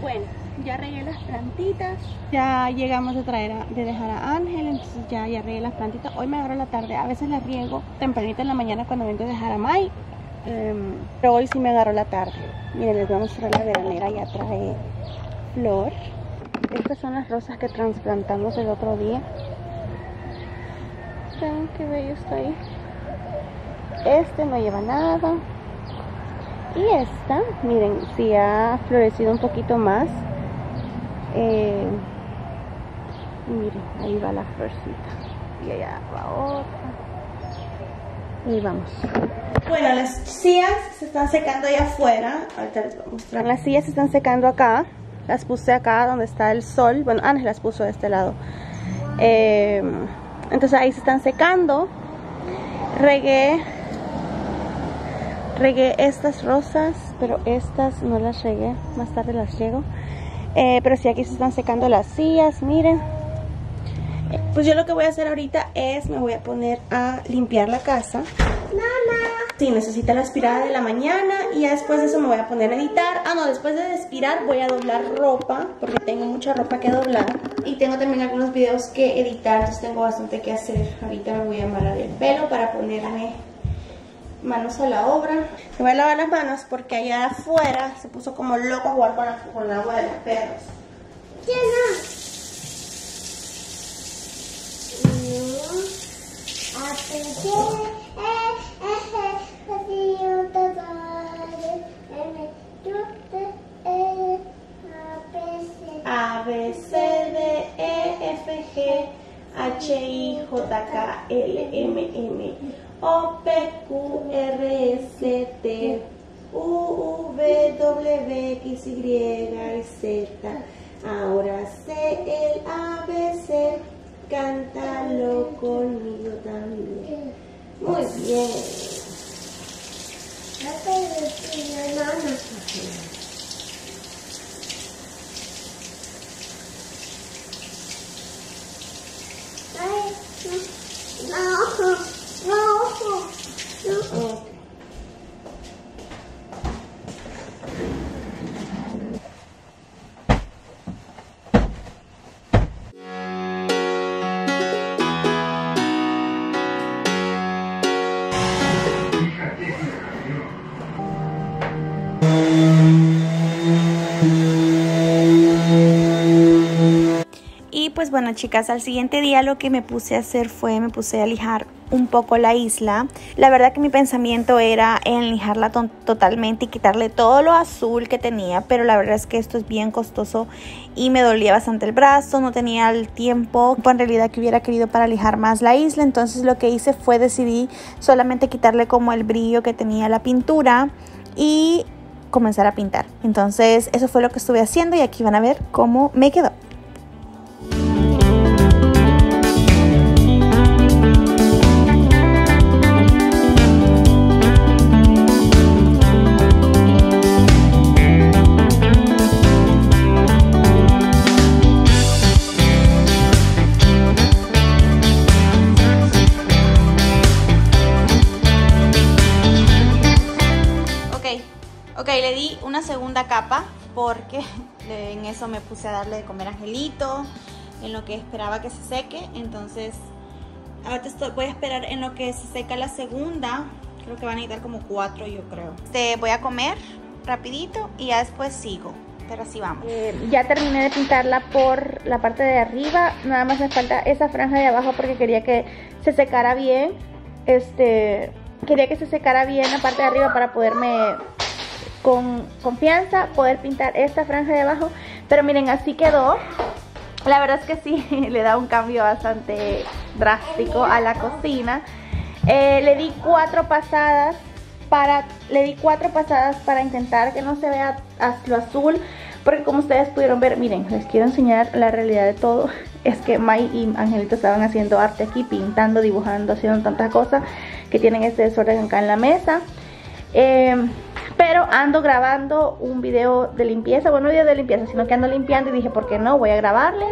Bueno, ya regué las plantitas, ya llegamos a dejar a Ángel, entonces ya regué las plantitas. Hoy me agarro la tarde, a veces las riego tempranito en la mañana cuando vengo a dejar a Mai, pero hoy sí me agarro la tarde. Miren, les voy a mostrar la veranera, ya trae flor. Estas son las rosas que trasplantamos el otro día. Vean qué bello está ahí. Este no lleva nada. Y esta, miren, sí ha florecido un poquito más. Miren, ahí va la florcita. Y allá va otra. Y vamos. Bueno, las sillas se están secando allá afuera. Ahorita les voy a mostrar. Las sillas se están secando acá. Las puse acá donde está el sol. Bueno, Ángel las puso de este lado. Entonces ahí se están secando. Regué estas rosas, pero estas no las regué, más tarde las riego. Pero sí, aquí se están secando las sillas, miren. Pues yo lo que voy a hacer ahorita es, me voy a poner a limpiar la casa. ¡Mamá! Sí, necesita la aspirada de la mañana y ya después de eso me voy a poner a editar. Ah, no, después de aspirar voy a doblar ropa, porque tengo mucha ropa que doblar. Y tengo también algunos videos que editar, entonces tengo bastante que hacer. Ahorita me voy a amarrar el pelo para ponerme manos a la obra. Me voy a lavar las manos porque allá afuera se puso como loco a jugar con el agua de los perros. ¿Quién A, B, C, D, E, F, G, H, I, J, K, L, M, N, O, P, Q, R, S, T, U, V, W, X, Y, Z. Ahora sé el ABC, cántalo conmigo también. Muy bien. No. Pues bueno, chicas, al siguiente día lo que me puse a hacer fue, me puse a lijar un poco la isla. La verdad que mi pensamiento era en lijarla totalmente y quitarle todo lo azul que tenía, pero la verdad es que esto es bien costoso y me dolía bastante el brazo, no tenía el tiempo en realidad que hubiera querido para lijar más la isla. Entonces lo que hice fue decidí solamente quitarle como el brillo que tenía la pintura y comenzar a pintar. Entonces eso fue lo que estuve haciendo y aquí van a ver cómo me quedó. Le di una segunda capa porque en eso me puse a darle de comer a Angelito en lo que esperaba que se seque. Entonces ahora voy a esperar en lo que se seca la segunda. Creo que van a necesitar como 4, yo creo. Voy a comer rapidito y ya después sigo, pero así vamos. Ya terminé de pintarla por la parte de arriba, nada más me falta esa franja de abajo porque quería que se secara bien. Quería que se secara bien la parte de arriba para poderme con confianza poder pintar esta franja de abajo, pero miren, así quedó. La verdad es que sí, le da un cambio bastante drástico a la cocina. Le di 4 pasadas para intentar que no se vea lo azul, porque como ustedes pudieron ver, miren, les quiero enseñar la realidad de todo. Es que Mai y Angelito estaban haciendo arte aquí, pintando, dibujando, haciendo tantas cosas que tienen este desorden acá en la mesa. Pero ando grabando un video de limpieza, bueno, no video de limpieza, sino que ando limpiando y dije, ¿por qué no? Voy a grabarles.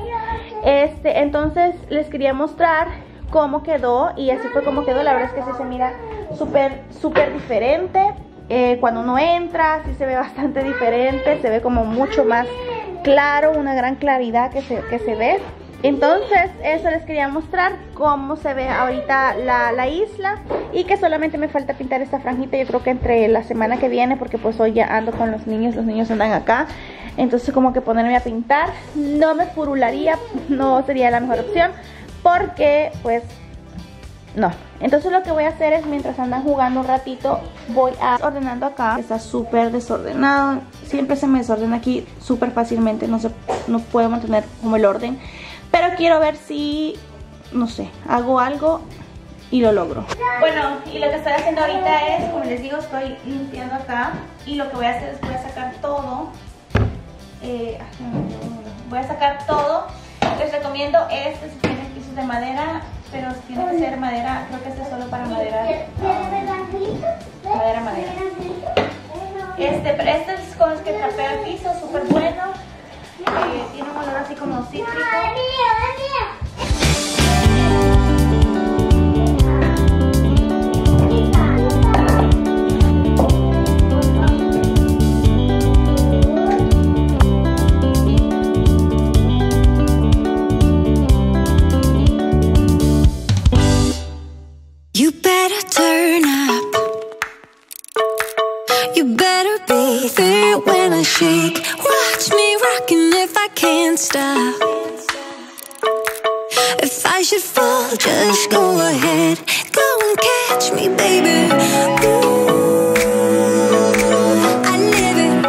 Entonces les quería mostrar cómo quedó y así fue como quedó. La verdad es que sí se mira súper diferente. Cuando uno entra, sí se ve bastante diferente, se ve como mucho más claro, una gran claridad que se ve. Entonces eso les quería mostrar, cómo se ve ahorita la isla, y que solamente me falta pintar esta franjita. Yo creo que entre la semana que viene, porque pues hoy ya ando con los niños andan acá. Entonces como que ponerme a pintar, no me furularía, no sería la mejor opción, porque pues no. Entonces lo que voy a hacer es, mientras andan jugando un ratito, voy a ordenando acá. Está súper desordenado, siempre se me desordena aquí súper fácilmente, no puedo mantener como el orden. Pero quiero ver si, no sé, hago algo y lo logro. Bueno, y lo que estoy haciendo ahorita es, como les digo, estoy limpiando acá. Y lo que voy a hacer es, voy a sacar todo. Voy a sacar todo. Les recomiendo este, si tienen pisos de madera, pero si tiene que ser madera, creo que este es solo para madera. Madera. Pero este es con el que trapea el piso, súper bueno. Tiene un olor así como cítrico. You better turn up. You better be there when I shake. Watch me rockin' if I can't stop. If I should fall, just go ahead. Go and catch me, baby. Ooh, I live it.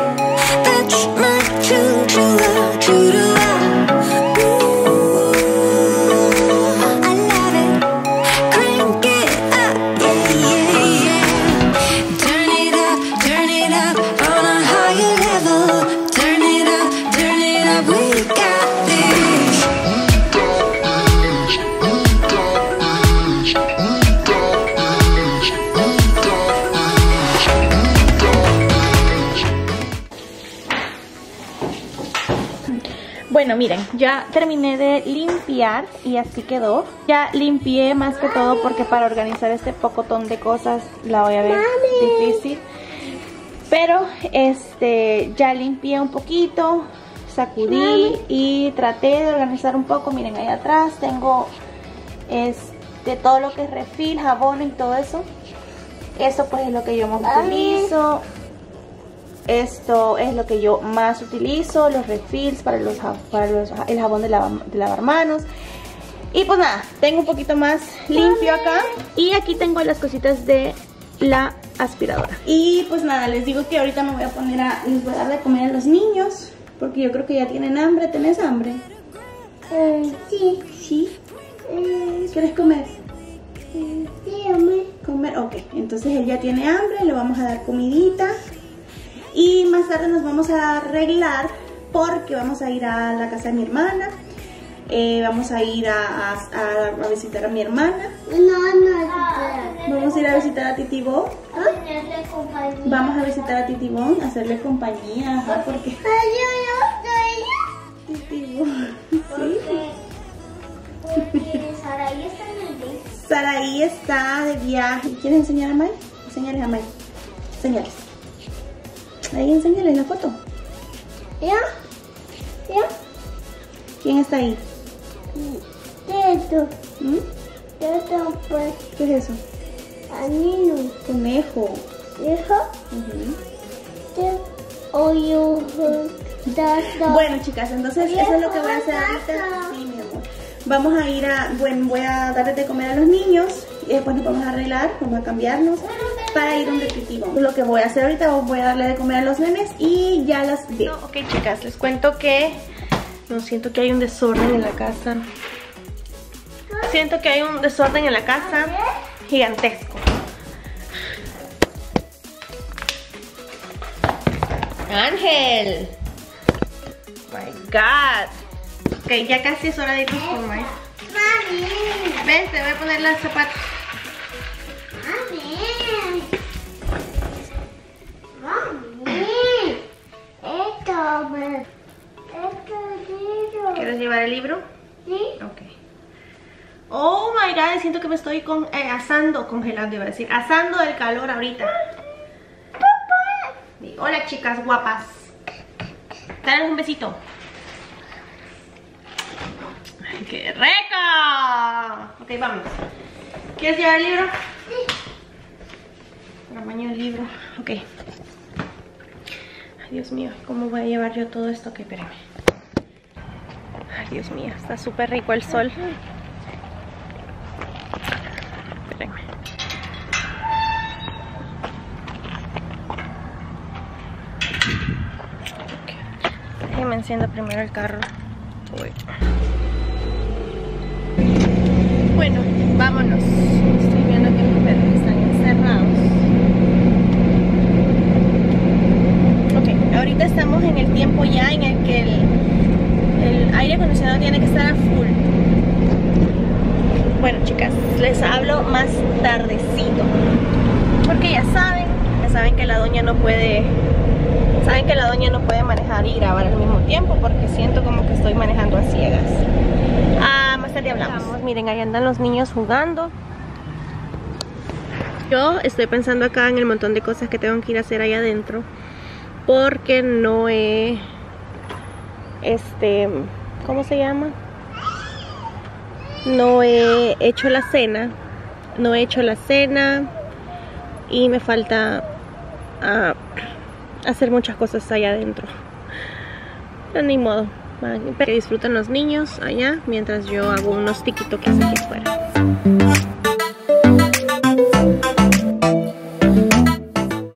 That's my true, true love, true to love. Ooh, I love it. Crank it up, yeah, yeah, yeah. Turn it up on a higher level. Turn it up, we got this. Bueno, miren, ya terminé de limpiar y así quedó. Ya limpié más que todo porque para organizar este pocotón de cosas la voy a ver difícil. Pero ya limpié un poquito, sacudí y traté de organizar un poco. Miren, ahí atrás tengo todo lo que es refil, jabón y todo eso. Eso pues es lo que yo más utilizo. Esto es lo que yo más utilizo, los refills el jabón de lavar manos. Y pues nada, tengo un poquito más limpio acá. Y aquí tengo las cositas de la aspiradora. Y pues nada, les digo que ahorita me voy a poner les voy a dar de comer a los niños, porque yo creo que ya tienen hambre. ¿Tenés hambre? Sí. ¿Sí? ¿Quieres comer? Sí, comer. Ok, entonces él ya tiene hambre, le vamos a dar comidita. Y más tarde nos vamos a arreglar porque vamos a ir a la casa de mi hermana. Vamos a ir a visitar a mi hermana. No. Vamos a ir a visitar a Titi Bon. Vamos a visitar a Titi Bon, hacerle compañía. Ajá, porque... Yo no estoy. Titi Bon. Porque Saraí está en el viaje. Saraí está de viaje. ¿Quieres enseñar a Mai? Enseñales a Mai. Enseñales. Ahí enseñales la foto. ¿Ya? ¿Quién está ahí? ¿Qué es eso? ¿Qué es eso? Anillo. Conejo. Bueno, chicas, entonces eso es lo que voy a hacer ahorita. Sí, mi amor. Vamos a ir voy a darles de comer a los niños y después nos vamos a arreglar, vamos a cambiarnos para ir a un repetitivo. Lo que voy a hacer ahorita, voy a darle de comer a los nenes y ya las veo. Ok, chicas, les cuento que no, siento que hay un desorden en la casa. Siento que hay un desorden en la casa gigantesco. ¡Ángel! ¡My God! Ok, ya casi es hora de irnos con Mai. ¡Mami! Ven, te voy a poner los zapatos. ¡Mami! ¡Esto me... ¿Quieres llevar el libro? Sí. Ok. Oh my God, siento que me estoy congelando, iba a decir. Asando del calor ahorita. Hola, chicas guapas. Dale un besito. ¡Qué rico! Ok, vamos. ¿Quieres llevar el libro? Sí. Tamaño del libro. Ok. Ay, Dios mío, ¿cómo voy a llevar yo todo esto? Ok, espérame. Ay, Dios mío, está súper rico el sol. Espérame. Okay. Déjeme enciendo primero el carro. Uy. Bueno, vámonos. Estoy viendo que los perros están encerrados. Ok, ahorita estamos en el tiempo ya en el que el aire acondicionado tiene que estar a full. Bueno, chicas, les hablo más tardecito, porque ya saben que la doña no puede... Saben que la doña no puede manejar y grabar al mismo tiempo, porque siento como que estoy manejando a ciegas. Más tarde hablamos. Vamos, miren, ahí andan los niños jugando. Yo estoy pensando acá en el montón de cosas que tengo que ir a hacer allá adentro, porque no he... ¿cómo se llama? No he hecho la cena. No he hecho la cena. Y me falta... hacer muchas cosas allá adentro, pero ni modo, que disfruten los niños allá mientras yo hago unos tiki-tokis aquí afuera.